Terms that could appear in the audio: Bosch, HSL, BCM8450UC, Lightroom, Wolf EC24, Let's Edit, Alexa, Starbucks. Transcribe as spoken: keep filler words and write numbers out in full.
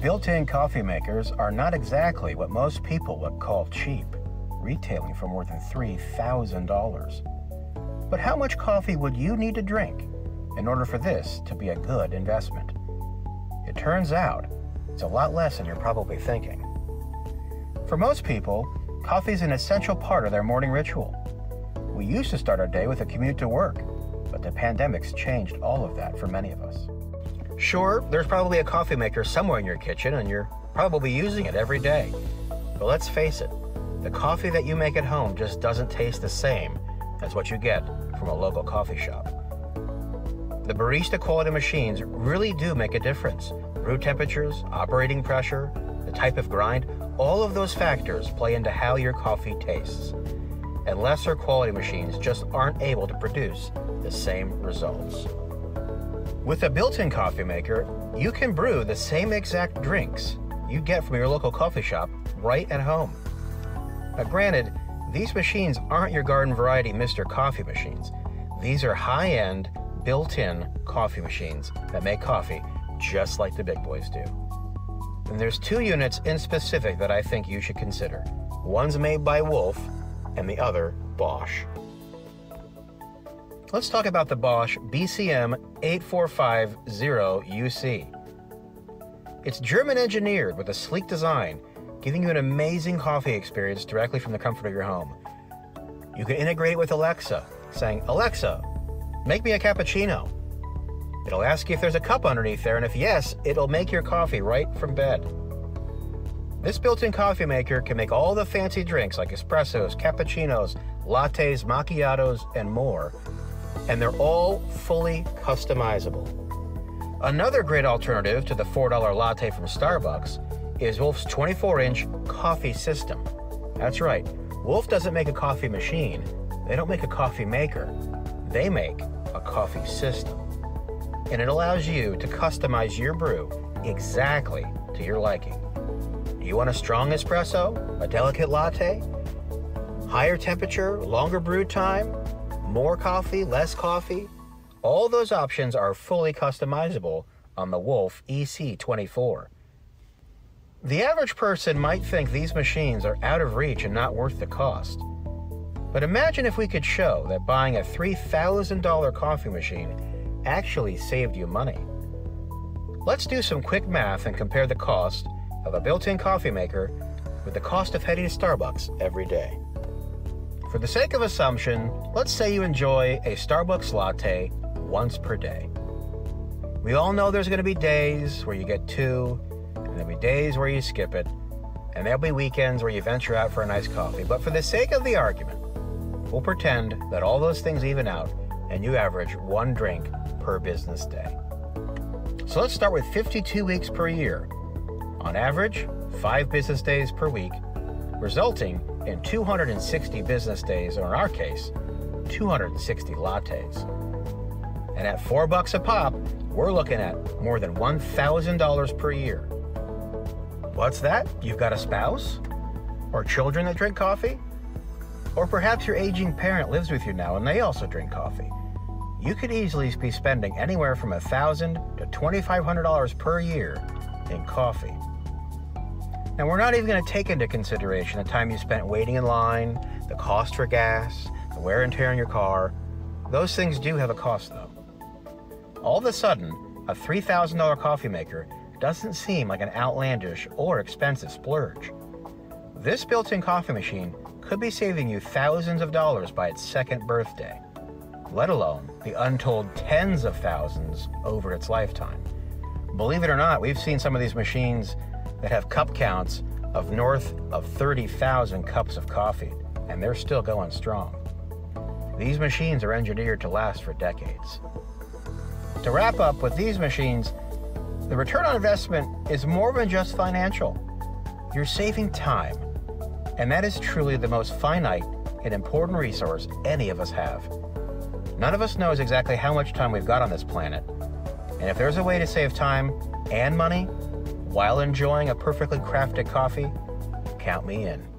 Built-in coffee makers are not exactly what most people would call cheap, retailing for more than three thousand dollars. But how much coffee would you need to drink in order for this to be a good investment? It turns out it's a lot less than you're probably thinking. For most people, coffee is an essential part of their morning ritual. We used to start our day with a commute to work, but the pandemic's changed all of that for many of us. Sure, there's probably a coffee maker somewhere in your kitchen and you're probably using it every day. But let's face it, the coffee that you make at home just doesn't taste the same as what you get from a local coffee shop. The barista quality machines really do make a difference. Brew temperatures, operating pressure, the type of grind, all of those factors play into how your coffee tastes. And lesser quality machines just aren't able to produce the same results. With a built-in coffee maker, you can brew the same exact drinks you get from your local coffee shop right at home. Now granted, these machines aren't your garden variety Mister Coffee machines. These are high-end, built-in coffee machines that make coffee just like the big boys do. And there's two units in specific that I think you should consider. One's made by Wolf and the other Bosch. Let's talk about the Bosch B C M eight four five zero U C. It's German-engineered with a sleek design, giving you an amazing coffee experience directly from the comfort of your home. You can integrate it with Alexa, saying, "Alexa, make me a cappuccino." It'll ask you if there's a cup underneath there, and if yes, it'll make your coffee right from bed. This built-in coffee maker can make all the fancy drinks like espressos, cappuccinos, lattes, macchiatos, and more. And they're all fully customizable. Another great alternative to the four dollar latte from Starbucks is Wolf's twenty-four inch coffee system. That's right, Wolf doesn't make a coffee machine. They don't make a coffee maker. They make a coffee system. And it allows you to customize your brew exactly to your liking. Do you want a strong espresso, a delicate latte, higher temperature, longer brew time, more coffee, less coffee? All those options are fully customizable on the Wolf E C twenty-four. The average person might think these machines are out of reach and not worth the cost. But imagine if we could show that buying a three thousand dollar coffee machine actually saved you money. Let's do some quick math and compare the cost of a built-in coffee maker with the cost of heading to Starbucks every day. For the sake of assumption, let's say you enjoy a Starbucks latte once per day. We all know there's going to be days where you get two, and there'll be days where you skip it, and there'll be weekends where you venture out for a nice coffee. But for the sake of the argument, we'll pretend that all those things even out and you average one drink per business day. So let's start with fifty-two weeks per year. On average, five business days per week, resulting in two hundred sixty business days, or in our case, two hundred sixty lattes. And at four bucks a pop, we're looking at more than one thousand dollars per year. What's that? You've got a spouse? Or children that drink coffee? Or perhaps your aging parent lives with you now and they also drink coffee. You could easily be spending anywhere from one thousand dollars to twenty-five hundred dollars per year in coffee. Now, we're not even going to take into consideration the time you spent waiting in line, the cost for gas, the wear and tear in your car. Those things do have a cost, though. All of a sudden, a three thousand dollar coffee maker doesn't seem like an outlandish or expensive splurge. This built-in coffee machine could be saving you thousands of dollars by its second birthday, let alone the untold tens of thousands over its lifetime. Believe it or not, we've seen some of these machines that have cup counts of north of thirty thousand cups of coffee, and they're still going strong. These machines are engineered to last for decades. To wrap up, with these machines, the return on investment is more than just financial. You're saving time, and that is truly the most finite and important resource any of us have. None of us knows exactly how much time we've got on this planet, and if there's a way to save time and money while enjoying a perfectly crafted coffee, count me in.